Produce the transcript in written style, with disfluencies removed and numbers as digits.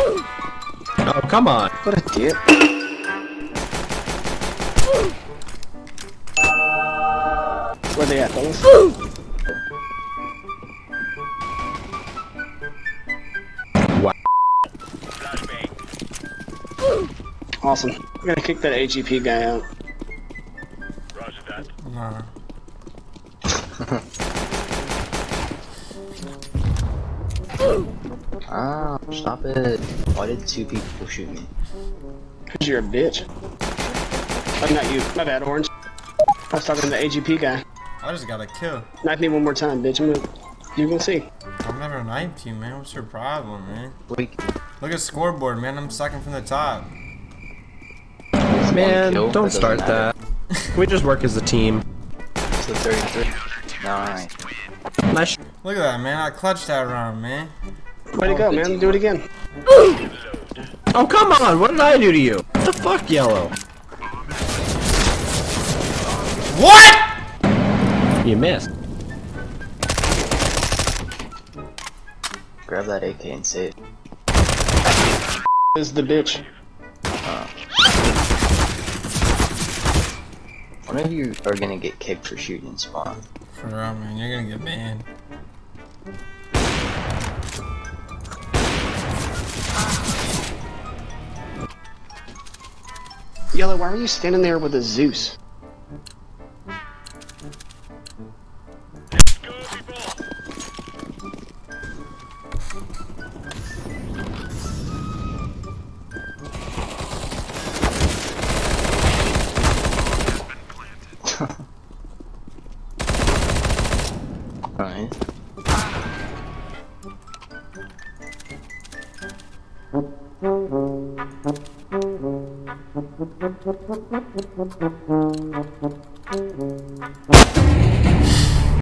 Oh, come on. What a dick. Where they at, fellas? Wow. Awesome. I'm gonna kick that AGP guy out. Roger that. Nah. Ah, stop it. Why did two people shoot me? Cause you're a bitch. I'm not you. My bad, Orange. I was talking to the AGP guy. I just got a kill. Knife me one more time, bitch. You're gonna see. I'm never knifed you, man. What's your problem, man? Wait. Look at scoreboard, man. I'm sucking from the top. Man, don't start that. Can we just work as a team? It's the 33. Nice. Nice. Look at that, man. I clutched that round, man. Way to go, man. Do it again. Oh, come on. What did I do to you? What the fuck, yellow? What? You missed. Grab that AK and save. This is the bitch. One of you are gonna get kicked for shooting spawn. For real, man. You're gonna get banned. Yellow, why are you standing there with a Zeus? Alright. Thank you.